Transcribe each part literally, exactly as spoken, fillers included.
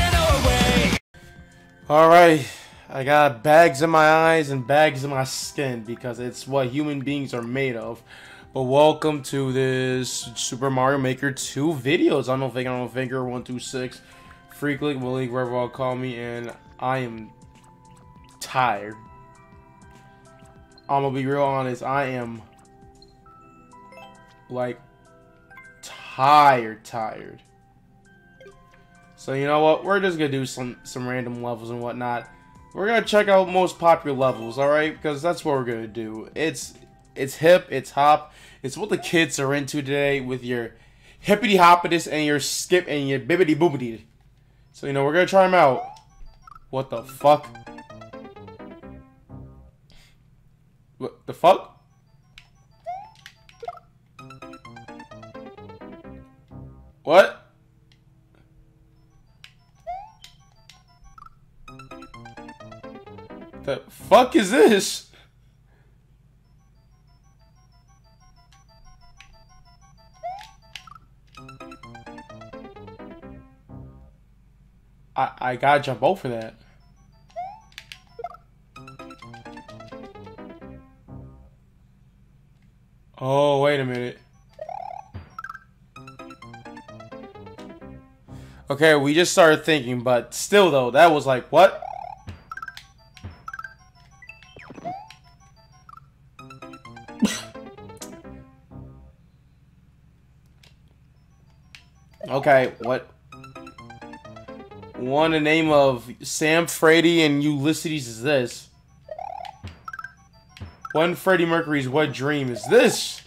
sent away. Alright, I got bags in my eyes and bags in my skin because it's what human beings are made of. But welcome to this Super Mario Maker two videos. I don't think I don't figure one two six. Freekalik, Willie, wherever I'll call me, and I am tired. I'm gonna be real honest, I am like tired, tired. So you know what? We're just gonna do some some random levels and whatnot. We're gonna check out most popular levels, all right? Because that's what we're gonna do. It's it's hip, it's hop, it's what the kids are into today with your hippity hoppitus and your skip and your bibbity boobity. So you know we're gonna try them out. What the fuck? What the fuck? What? The fuck is this? I I gotta jump over that. Oh, wait a minute. Okay, we just started thinking, but still though, that was like, what? Okay, what? What in the name of Sam, Freddy, and Ulysses is this? One Freddie Mercury's What Dream is this?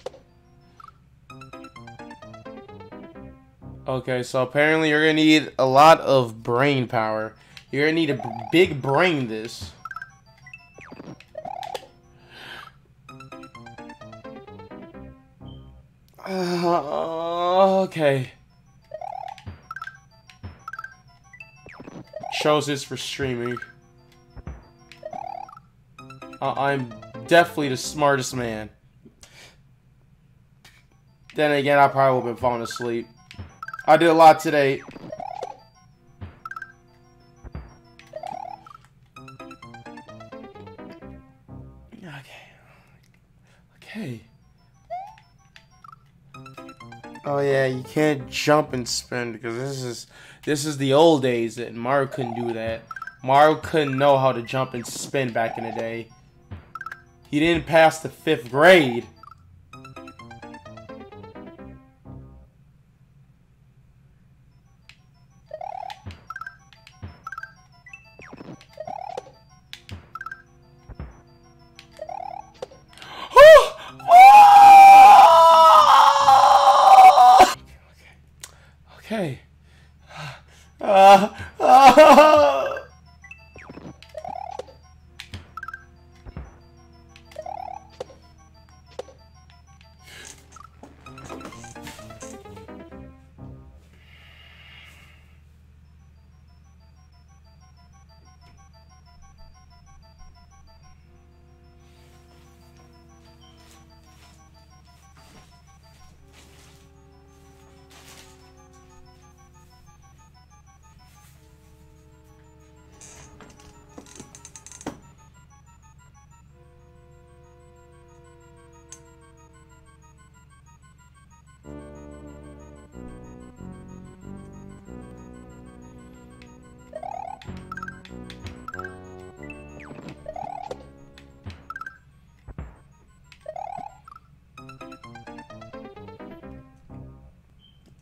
Okay, so apparently you're gonna need a lot of brain power. You're gonna need a big brain this. Uh, okay. Chose this for streaming. Uh, I'm definitely the smartest man. Then again, I probably would have been falling asleep. I did a lot today. Okay. Okay. Oh yeah, you can't jump and spin because this is this is the old days and Mario couldn't do that. Mario couldn't know how to jump and spin back in the day. He didn't pass the fifth grade. Okay. Uh, uh,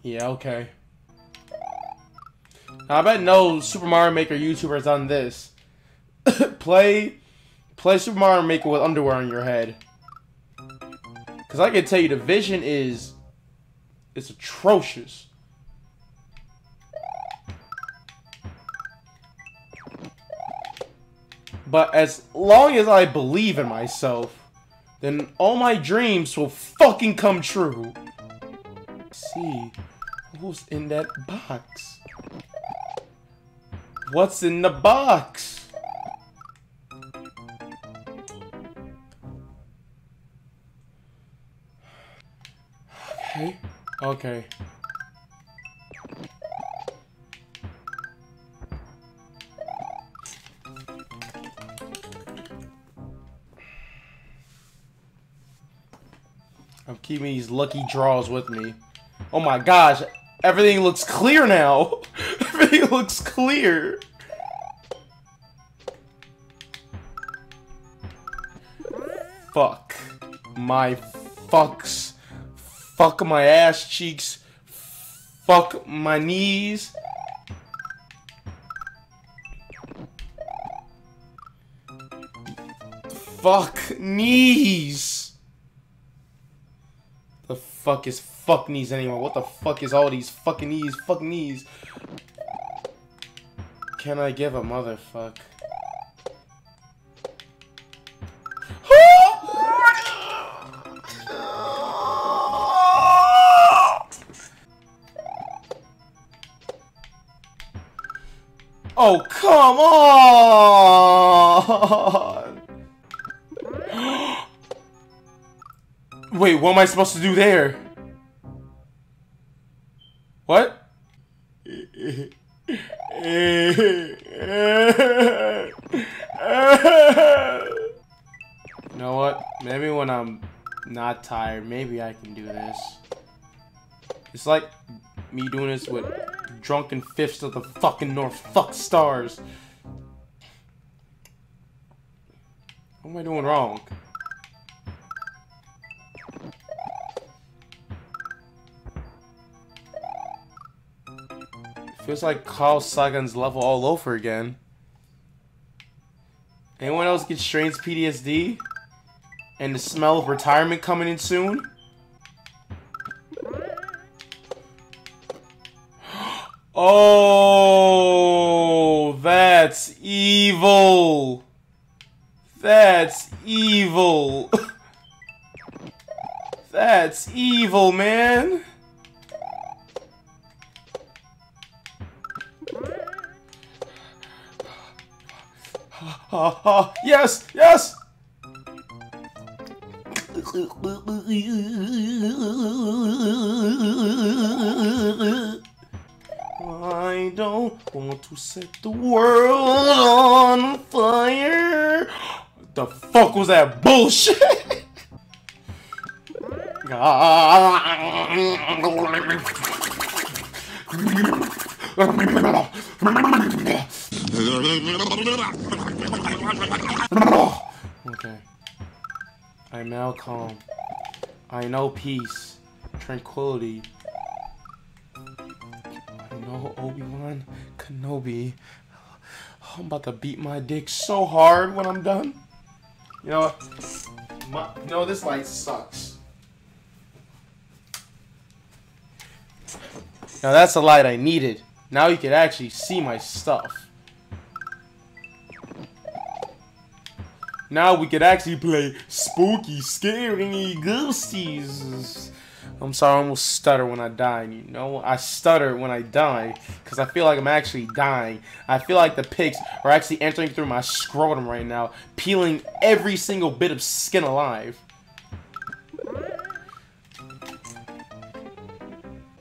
Yeah, okay. Now, I bet no Super Mario Maker YouTuber has done this. play play Super Mario Maker with underwear on your head. Because I can tell you the vision is... It's atrocious. But as long as I believe in myself, then all my dreams will fucking come true. See who's in that box. What's in the box? Okay. Okay. I'm keeping these lucky draws with me. Oh my gosh, everything looks clear now. Everything looks clear. Fuck my fucks. Fuck my ass cheeks. Fuck my knees. Fuck knees. The fuck is fuck knees anyway? What the fuck is all these fucking knees? Fuck knees. Can I give a motherfuck? Oh, come on! Wait, what am I supposed to do there? What? You know what? Maybe when I'm not tired, maybe I can do this. It's like me doing this with drunken fifths of the fucking North fuck stars. What am I doing wrong? Feels like Carl Sagan's level all over again. Anyone else get strange P T S D? And the smell of retirement coming in soon? Oh, that's evil. That's evil. That's evil, man. Yes, yes. I don't want to set the world on fire. What the fuck was that bullshit? Okay. I'm now calm. I know peace, tranquility. No, Obi-Wan Kenobi. I'm about to beat my dick so hard when I'm done. You know what? My, you know, this light sucks. Now that's the light I needed. Now you can actually see my stuff. Now we could actually play spooky, scary ghosties. I'm sorry, I almost stutter when I die, you know? I stutter when I die, because I feel like I'm actually dying. I feel like the pigs are actually entering through my scrotum right now, peeling every single bit of skin alive.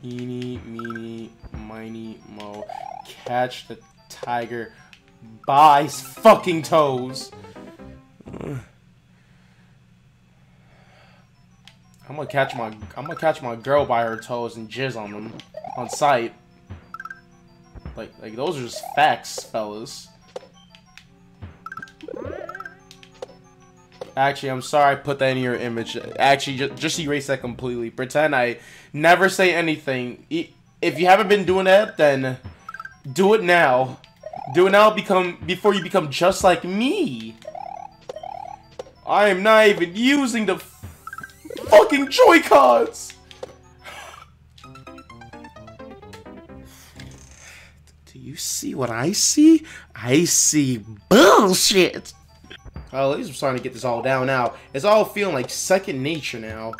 Eeny, meeny, miny, mo. Catch the tiger by his fucking toes. I'm gonna catch my I'm gonna catch my girl by her toes and jizz on them on sight. Like like those are just facts, fellas. Actually, I'm sorry I put that in your image. Actually, just, just erase that completely. Pretend I never say anything. If you haven't been doing that, then do it now. Do it now. Become before you become just like me. I am not even using the fucking Joy-Cons! Do you see what I see? I see bullshit! Oh, at least I'm starting to get this all down now. It's all feeling like second nature now.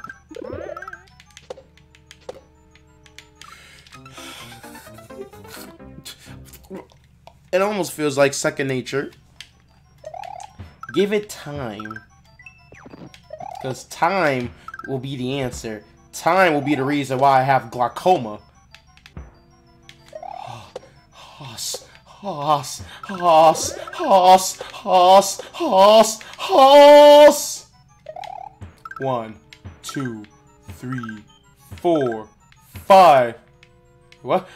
It almost feels like second nature. Give it time. Because time will be the answer. Time will be the reason why I have glaucoma. Hoss, hoss, hoss, hoss, hoss, hoss, hoss. One, two, three, four, five. What?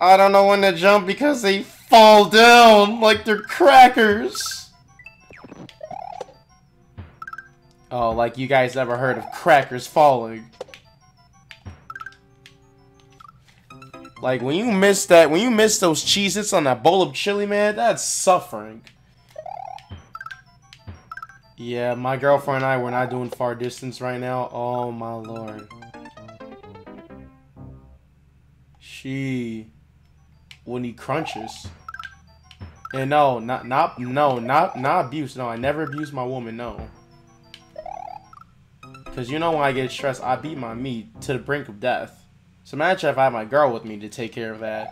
I don't know when to jump because they fall down like they're crackers. Oh, like you guys ever heard of crackers falling? Like when you miss that, when you miss those Cheez-Its on that bowl of chili, man, that's suffering. Yeah, my girlfriend and I, we're not doing far distance right now. Oh my lord. She would need crunches. And no, not not no, not not abuse. No, I never abuse my woman, no. Cause you know when I get stressed, I beat my meat to the brink of death. So imagine if I had my girl with me to take care of that.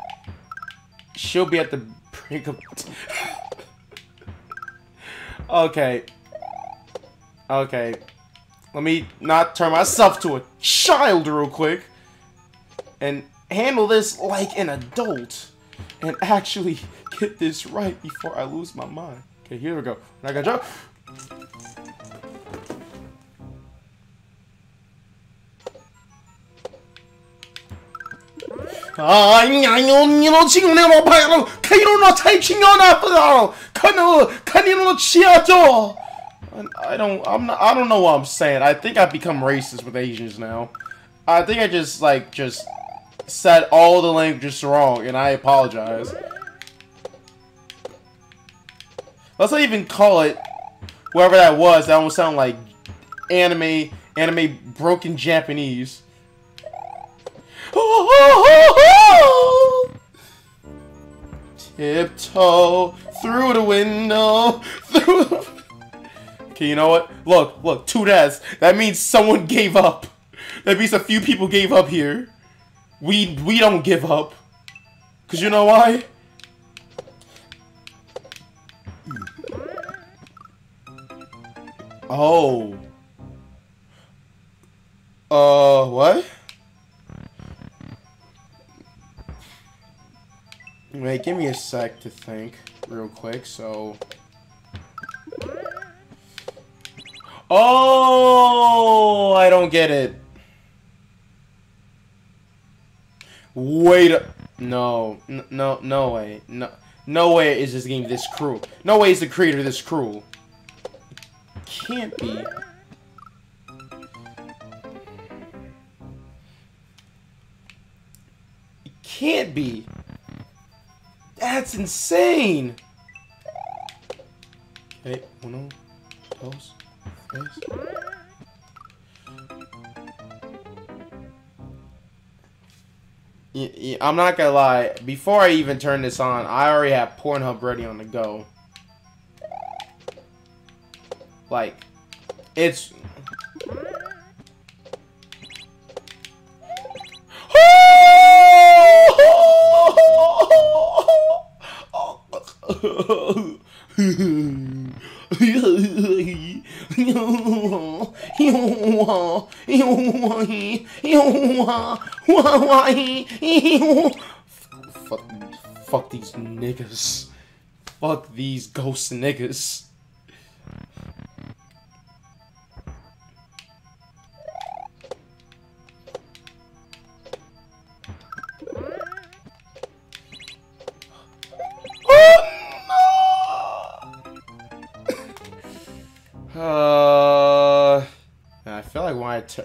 She'll be at the brink of Okay. Okay, let me not turn myself to a child real quick and handle this like an adult and actually get this right before I lose my mind. Okay, here we go. I gotta jump. I don't, I'm not, I don't know what I'm saying. I think I've become racist with Asians now. I think I just, like, just said all the languages wrong, and I apologize. Let's not even call it whoever that was. That almost sounded like anime, anime broken Japanese. Tiptoe through the window, through the... Okay, you know what? Look, look, two deaths. That means someone gave up. That means a few people gave up here. We we don't give up. Cause you know why? Oh. Uh, what? Wait, give me a sec to think real quick, so... Oh, I don't get it. Wait a... No, no, no way. No, no way is this game this cruel. No way is the creator this cruel. It can't be. It can't be. That's insane. Okay, uno, dos. I'm not gonna lie, before I even turn this on, I already have Pornhub ready on the go. Like, it's... fuck, fuck these niggas. Fuck these ghost niggas.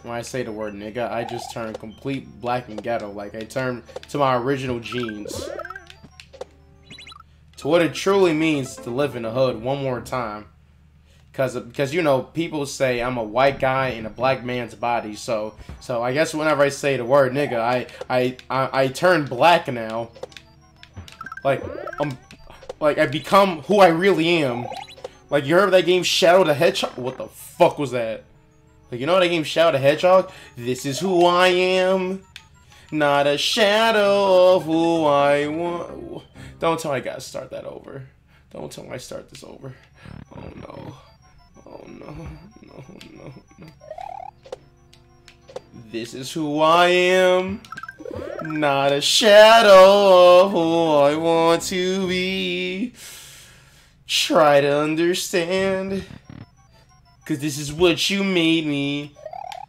When I say the word nigga, I just turn complete black and ghetto. Like, I turn to my original jeans. To what it truly means to live in the hood one more time. Because, because you know, people say I'm a white guy in a black man's body. So, so I guess whenever I say the word nigga, I, I, I, I turn black now. Like, I'm, like, I become who I really am. Like, you heard of that game Shadow the Hedgehog? What the fuck was that? Like, you know that game Shadow the Hedgehog? This is who I am. Not a shadow of who I want. Don't tell me I gotta start that over. Don't tell me I start this over. Oh no. Oh no. No, no, no. This is who I am. Not a shadow of who I want to be. Try to understand, 'cause this is what you made me.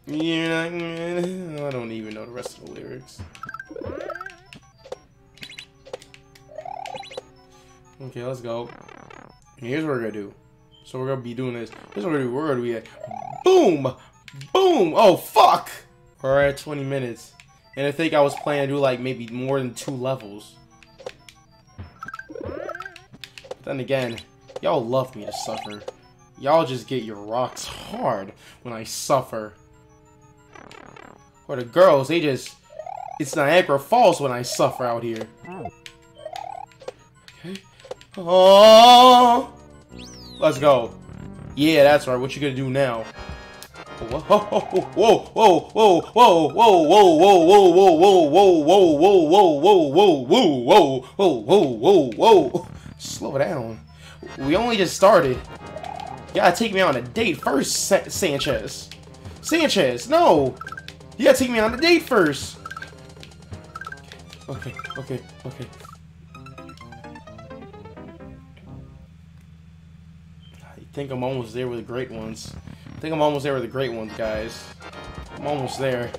You're not gonna... I don't even know the rest of the lyrics. Okay, let's go. Here's what we're gonna do. So we're gonna be doing this. This is what we're gonna be at. Boom! Boom! Oh, fuck! We're at twenty minutes. And I think I was planning to do like maybe more than two levels. But then again, y'all love me to suffer. Y'all just get your rocks hard when I suffer. Or the girls, they just... It's Niagara Falls when I suffer out here. Okay. Oh! Let's go. Yeah, that's right. What you gonna do now? Whoa, whoa, whoa, whoa, whoa, whoa, whoa, whoa, whoa, whoa, whoa, whoa, whoa, whoa, whoa, whoa, whoa, whoa, whoa, whoa, whoa. Slow down. We only just started. You gotta take me on a date first, Sanchez. Sanchez, no. You gotta take me on a date first. Okay, okay, okay. I think I'm almost there with the great ones. I think I'm almost there with the great ones, guys. I'm almost there.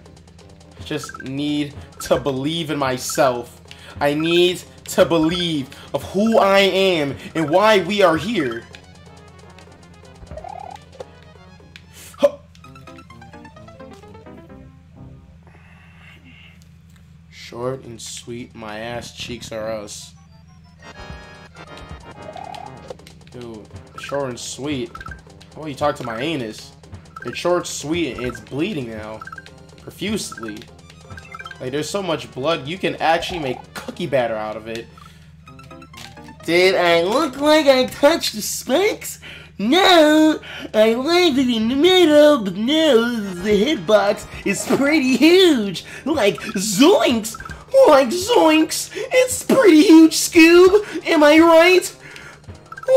Just need to believe in myself. I need to believe of who I am and why we are here. Huh. Short and sweet, my ass cheeks are us. Dude, short and sweet. Oh, you talk to my anus. It's short, sweet, and it's bleeding now. Profusely. Like, there's so much blood, you can actually make cookie batter out of it. Did I look like I touched the spikes? No! I landed in the middle, but no, the hitbox is pretty huge. Like, zoinks! Like, zoinks! It's pretty huge, Scoob! Am I right?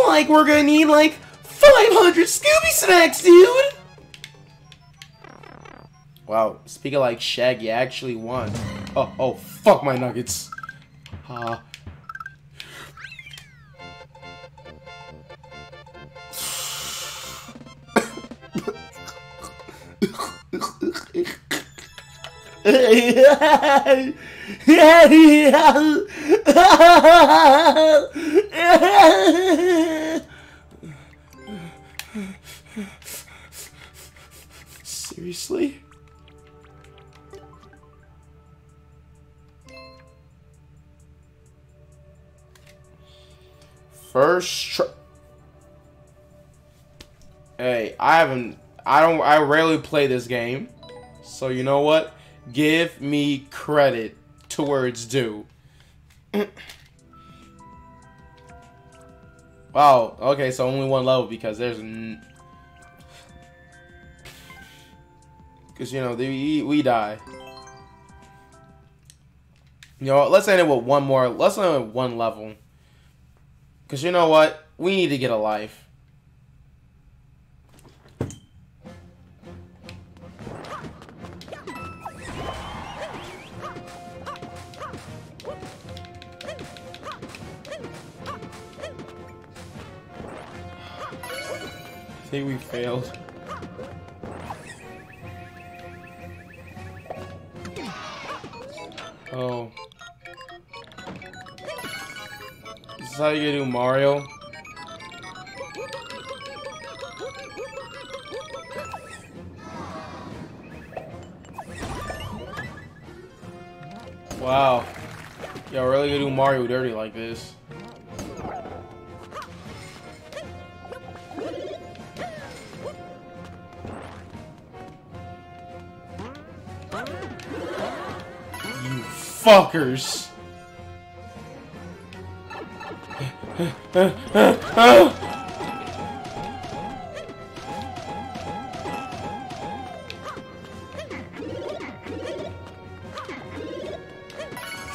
Like, we're gonna need, like, five hundred Scooby Snacks, dude! Wow, speaking of, like, Shaggy, I actually won. Oh, oh, fuck my nuggets. Uh... Seriously? First try. Hey, I haven't I don't I rarely play this game. So you know what? Give me credit to where it's due. Wow, okay, so only one level because there's n Because, you know, they, we die. You know, let's end it with one more. Let's end it with one level. Because, you know what? We need to get a life. I think we failed. Oh. This is how you do Mario? Wow. Y'all really gonna do Mario dirty like this? Fuckers.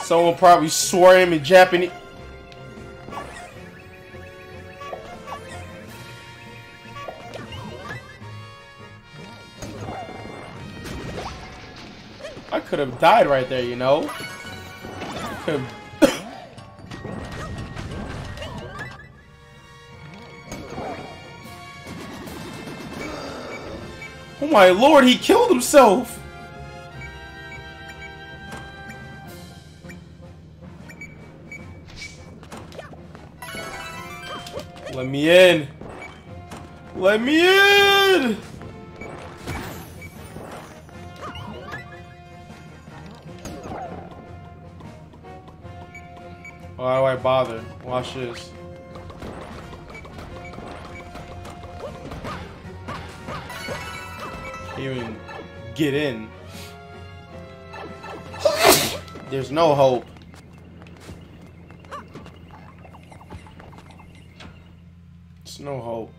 Someone probably swore him in Japanese. I could have died right there, you know? him. Oh my lord, he killed himself! Let me in! Let me in! Why do I bother? Watch this. Can't even get in. There's no hope. It's no hope.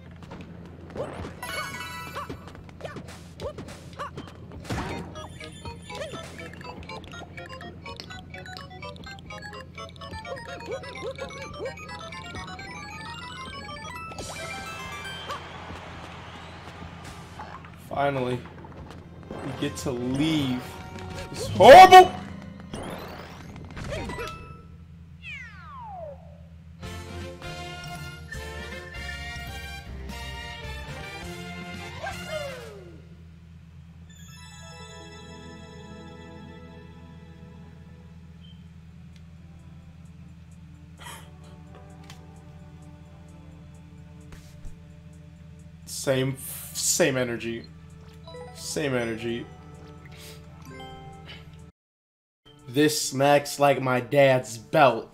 Finally, we get to leave. It's horrible. Same, same energy. Same energy. This smacks like my dad's belt.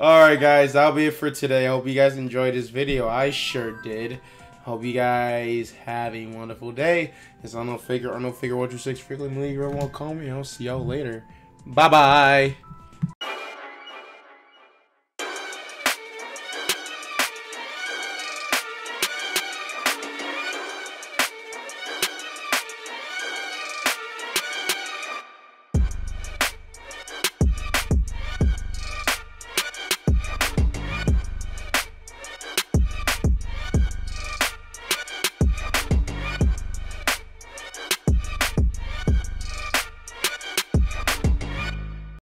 Alright guys, that'll be it for today. I hope you guys enjoyed this video. I sure did. Hope you guys have a wonderful day. It's unknownfigure, unknownfigure one two six, Freekalik, I'll see y'all later. Bye bye.